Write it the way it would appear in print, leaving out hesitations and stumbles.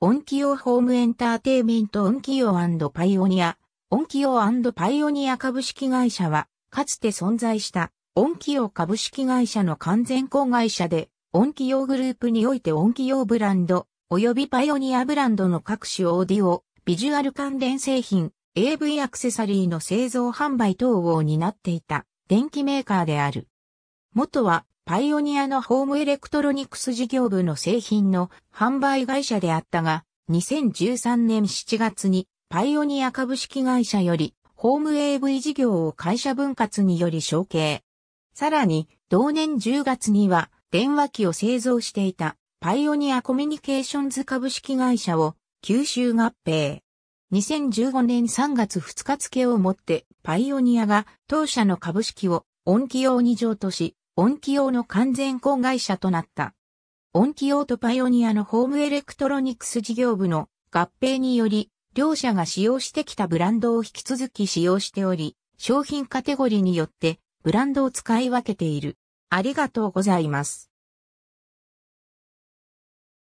オンキヨホームエンターテイメントオンキヨ&パイオニア。オンキヨ&パイオニア株式会社は、かつて存在したオンキヨ株式会社の完全子会社で、オンキヨグループにおいてオンキヨブランド、及びパイオニアブランドの各種オーディオ、ビジュアル関連製品、AV アクセサリーの製造販売等を担っていた電機メーカーである。元はパイオニアのホームエレクトロニクス事業部の製品の販売会社であったが、2013年7月にパイオニア株式会社よりホーム AV 事業を会社分割により承継。さらに同年10月には電話機を製造していたパイオニアコミュニケーションズ株式会社を吸収合併。2015年3月2日付をもって、パイオニアが当社の株式をオンキヨに譲渡し、オンキヨの完全子会社となった。オンキヨとパイオニアのホームエレクトロニクス事業部の合併により、両社が使用してきたブランドを引き続き使用しており、商品カテゴリーによってブランドを使い分けている。ありがとうございます。